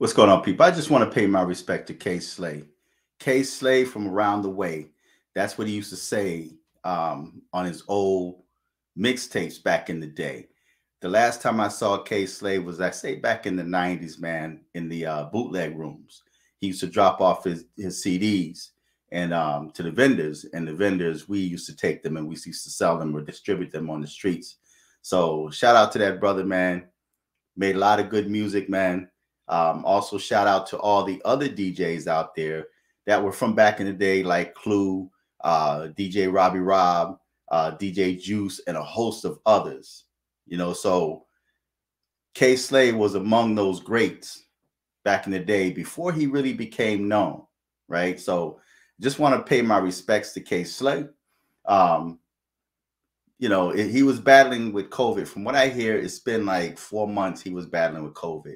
What's going on, people? I just want to pay my respect to Kay Slay. Kay Slay from around the way. That's what he used to say on his old mixtapes back in the day. The last time I saw Kay Slay was, I say, back in the 90s, man, in the bootleg rooms. He used to drop off his CDs and to the vendors. And the vendors, we used to take them and we used to sell them or distribute them on the streets. So shout out to that brother, man. Made a lot of good music, man. Also, shout out to all the other DJs out there that were from back in the day, like Clue, DJ Robbie Robb, DJ Juice, and a host of others. You know, so Kay Slay was among those greats back in the day before he really became known, right? So just want to pay my respects to Kay Slay. You know, he was battling with COVID. From what I hear, it's been like 4 months he was battling with COVID.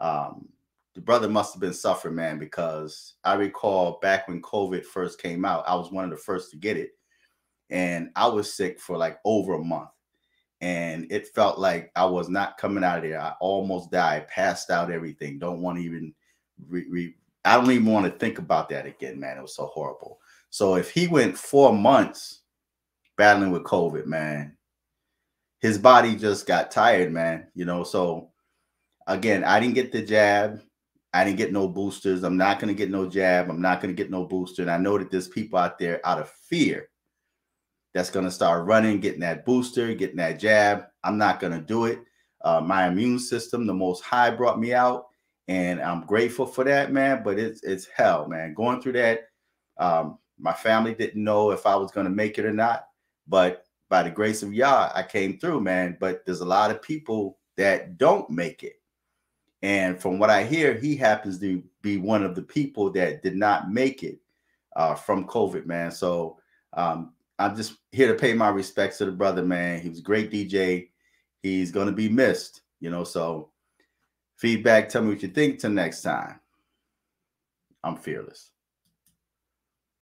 The brother must have been suffering, man, because I recall back when COVID first came out, I was one of the first to get it, and I was sick for like over a month, and it felt like I was not coming out of there. I almost died, passed out, everything. Don't want to even I don't even want to think about that again, man. It was so horrible. So if he went 4 months battling with COVID, man, his body just got tired, man, you know. So again, I didn't get the jab. I didn't get no boosters. I'm not going to get no jab. I'm not going to get no booster. And I know that there's people out there out of fear that's going to start running, getting that booster, getting that jab. I'm not going to do it. My immune system, the Most High brought me out, and I'm grateful for that, man. But it's hell, man. Going through that, my family didn't know if I was going to make it or not. But by the grace of Yah, I came through, man. But there's a lot of people that don't make it. And from what I hear, he happens to be one of the people that did not make it from COVID, man. So I'm just here to pay my respects to the brother, man. He was a great DJ. He's going to be missed, you know. So feedback, tell me what you think. Till next time, I'm fearless.